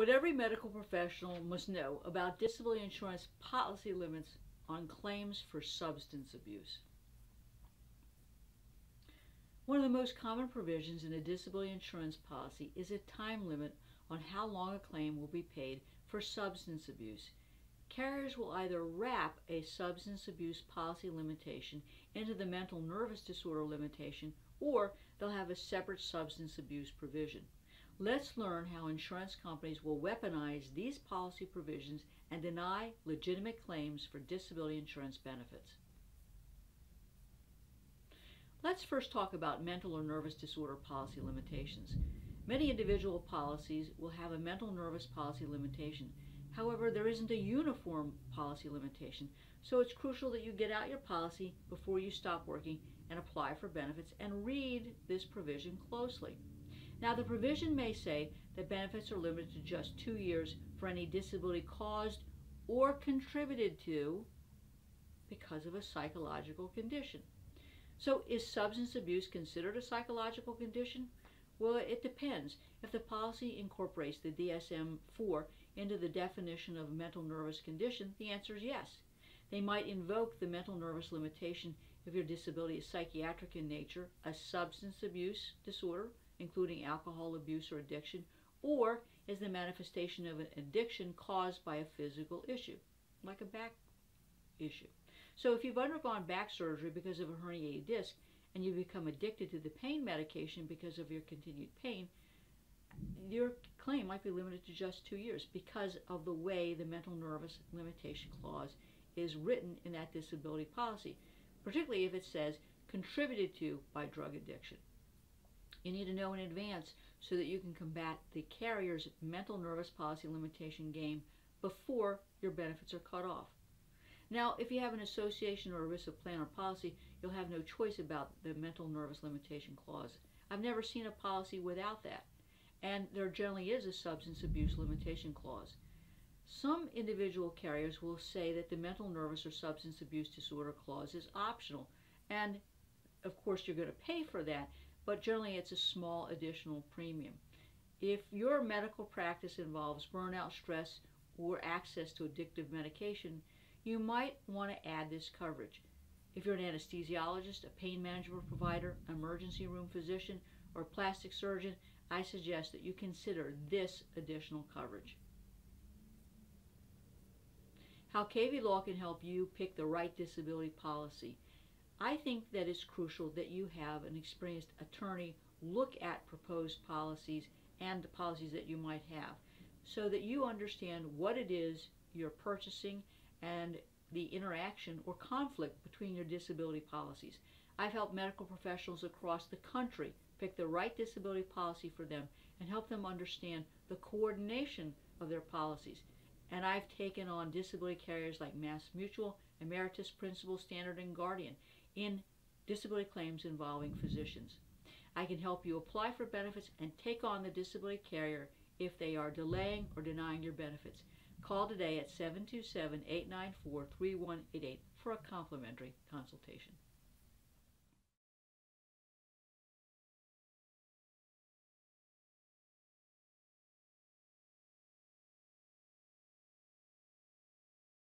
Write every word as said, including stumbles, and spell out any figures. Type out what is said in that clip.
What every medical professional must know about disability insurance policy limits on claims for substance abuse. One of the most common provisions in a disability insurance policy is a time limit on how long a claim will be paid for substance abuse. Carriers will either wrap a substance abuse policy limitation into the mental nervous disorder limitation, or they'll have a separate substance abuse provision. Let's learn how insurance companies will weaponize these policy provisions and deny legitimate claims for disability insurance benefits. Let's first talk about mental or nervous disorder policy limitations. Many individual policies will have a mental nervous policy limitation. However, there isn't a uniform policy limitation, so it's crucial that you get out your policy before you stop working and apply for benefits and read this provision closely. Now, the provision may say that benefits are limited to just two years for any disability caused or contributed to because of a psychological condition. So, is substance abuse considered a psychological condition? Well, it depends. If the policy incorporates the D S M four into the definition of mental nervous condition, the answer is yes. They might invoke the mental nervous limitation if your disability is psychiatric in nature, a substance abuse disorder, including alcohol abuse or addiction, or is the manifestation of an addiction caused by a physical issue, like a back issue. So if you've undergone back surgery because of a herniated disc and you become addicted to the pain medication because of your continued pain, your claim might be limited to just two years because of the way the mental nervous limitation clause is written in that disability policy, particularly if it says contributed to by drug addiction. You need to know in advance so that you can combat the carrier's mental nervous policy limitation game before your benefits are cut off. Now, if you have an association or a risk of plan or policy, you'll have no choice about the mental nervous limitation clause. I've never seen a policy without that, and there generally is a substance abuse limitation clause. Some individual carriers will say that the mental nervous or substance abuse disorder clause is optional, and of course you're going to pay for that, but generally it's a small additional premium. If your medical practice involves burnout, stress, or access to addictive medication, you might want to add this coverage. If you're an anesthesiologist, a pain management provider, emergency room physician, or plastic surgeon, I suggest that you consider this additional coverage. How K V Law can help you pick the right disability policy. I think that it's crucial that you have an experienced attorney look at proposed policies and the policies that you might have so that you understand what it is you're purchasing and the interaction or conflict between your disability policies. I've helped medical professionals across the country pick the right disability policy for them and help them understand the coordination of their policies. And I've taken on disability carriers like MassMutual, Emeritus, Principal Standard, and Guardian in disability claims involving physicians. I can help you apply for benefits and take on the disability carrier if they are delaying or denying your benefits. Call today at seven two seven, eight nine four, three one eight eight for a complimentary consultation.